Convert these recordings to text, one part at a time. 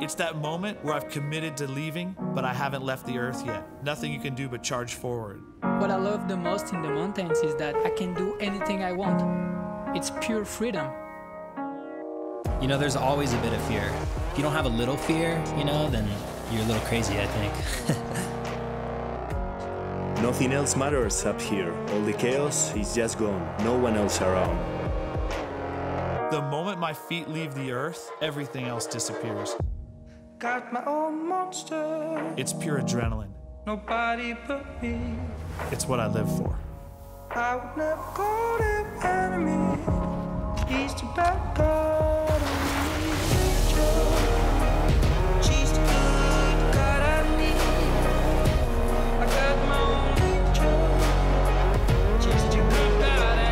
It's that moment where I've committed to leaving, but I haven't left the earth yet. Nothing you can do but charge forward. What I love the most in the mountains is that I can do anything I want. It's pure freedom. You know, there's always a bit of fear. If you don't have a little fear, you know, then you're a little crazy, I think. Nothing else matters up here. All the chaos is just gone. No one else around. The moment my feet leave the earth, everything else disappears. Got my own monster. It's pure adrenaline. Nobody but me. It's what I live for. I would never call him enemy. He's the bad guy. She's the good God I need. I got my own angel. She's the good God I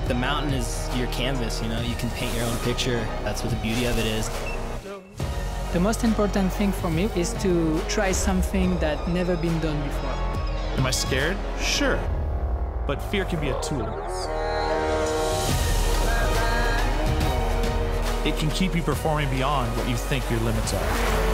need. The mountain is your canvas, you know. You can paint your own picture. That's what the beauty of it is. The most important thing for me is to try something that never been done before. Am I scared? Sure. But fear can be a tool. It can keep you performing beyond what you think your limits are.